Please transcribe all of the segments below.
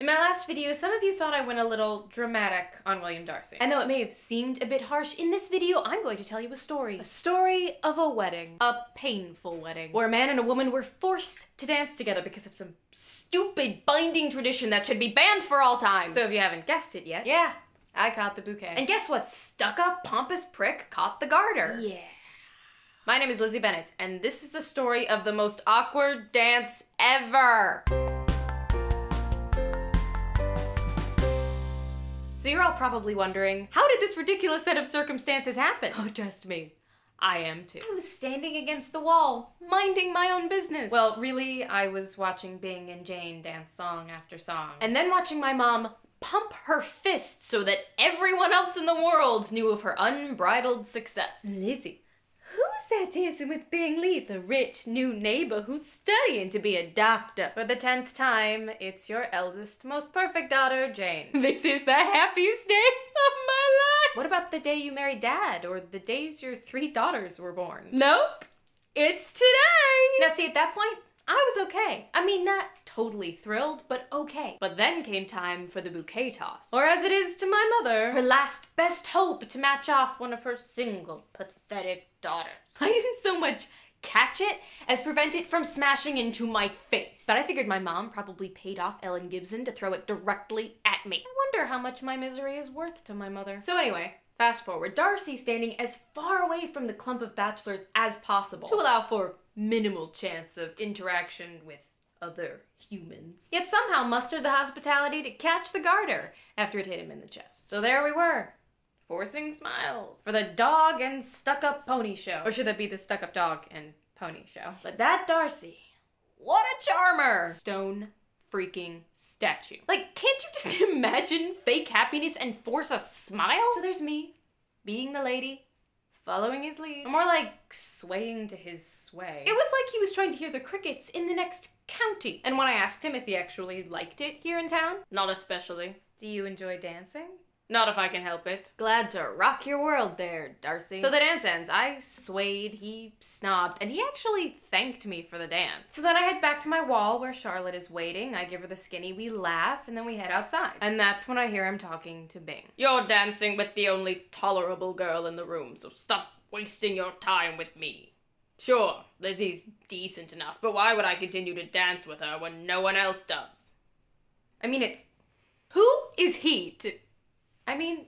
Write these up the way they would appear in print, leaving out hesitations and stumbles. In my last video, some of you thought I went a little dramatic on William Darcy. And though it may have seemed a bit harsh, in this video, I'm going to tell you a story. A story of a wedding. A painful wedding. Where a man and a woman were forced to dance together because of some stupid binding tradition that should be banned for all time. So if you haven't guessed it yet, yeah, I caught the bouquet. And guess what? Stuck-up, pompous prick caught the garter. Yeah. My name is Lizzie Bennet, and this is the story of the most awkward dance ever. So you're all probably wondering, how did this ridiculous set of circumstances happen? Oh, trust me, I am too. I was standing against the wall, minding my own business. Well, really, I was watching Bing and Jane dance song after song, and then watching my mom pump her fist so that everyone else in the world knew of her unbridled success. Lizzie, who's that dancing with Bing Lee, the rich new neighbor who's studying to be a doctor? For the 10th time, it's your eldest, most perfect daughter, Jane. This is the happiest day of my life! What about the day you married Dad, or the days your 3 daughters were born? Nope! It's today! Now see, at that point, I was okay. I mean, not totally thrilled, but okay. But then came time for the bouquet toss. Or as it is to my mother, her last best hope to match off one of her single, pathetic daughters. I didn't so much catch it as prevent it from smashing into my face. But I figured my mom probably paid off Ellen Gibson to throw it directly at me. I wonder how much my misery is worth to my mother. So anyway, fast forward, Darcy standing as far away from the clump of bachelors as possible to allow for minimal chance of interaction with other humans. Yet somehow mustered the hospitality to catch the garter after it hit him in the chest. So there we were, forcing smiles for the dog and stuck-up pony show. Or should that be the stuck-up dog and pony show? But that Darcy, what a charmer! Stone freaking statue. Like, can't you just imagine fake happiness and force a smile? So there's me, being the lady, following his lead. Or more like swaying to his sway. It was like he was trying to hear the crickets in the next county. And when I asked him if he actually liked it here in town, not especially. Do you enjoy dancing? Not if I can help it. Glad to rock your world there, Darcy. So the dance ends. I swayed, he snobbed, and he actually thanked me for the dance. So then I head back to my wall where Charlotte is waiting. I give her the skinny, we laugh, and then we head outside. And that's when I hear him talking to Bing. You're dancing with the only tolerable girl in the room, so stop wasting your time with me. Sure, Lizzie's decent enough, but why would I continue to dance with her when no one else does? I mean, it's... who is he to... I mean,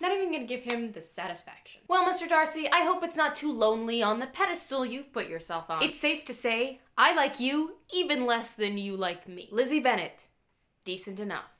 not even gonna give him the satisfaction. Well, Mr. Darcy, I hope it's not too lonely on the pedestal you've put yourself on. It's safe to say, I like you even less than you like me. Lizzie Bennet, decent enough.